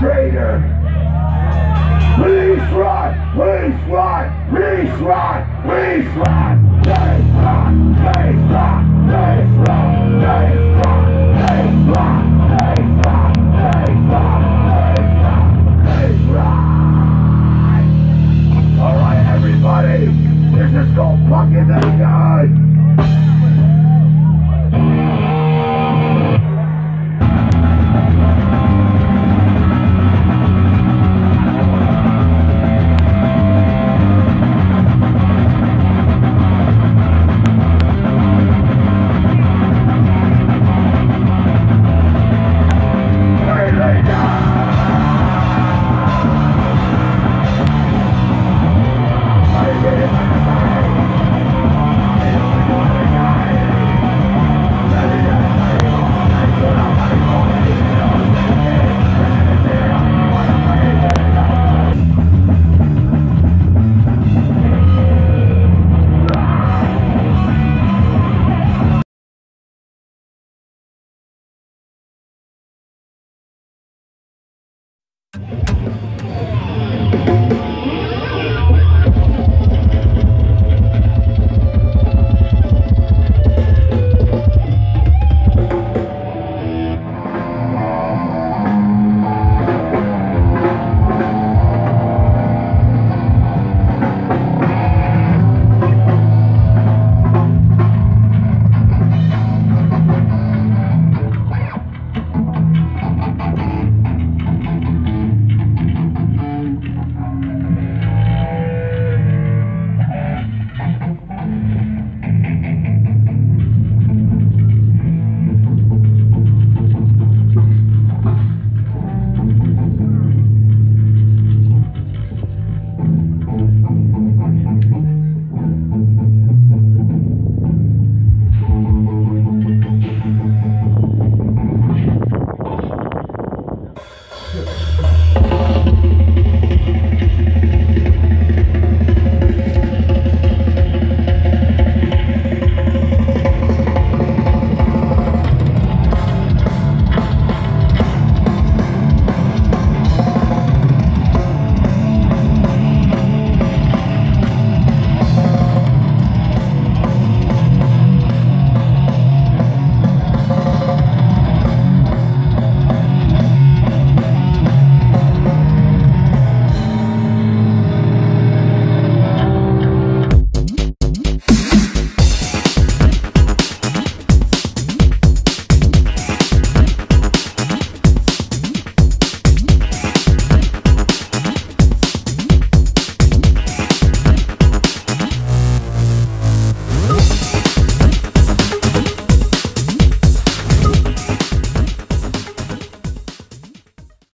traitor. Please run, please run, please run, please run, please run, please run, please run, please run, please run, please run, please run, please run. All right, everybody, this is called fucking the guy.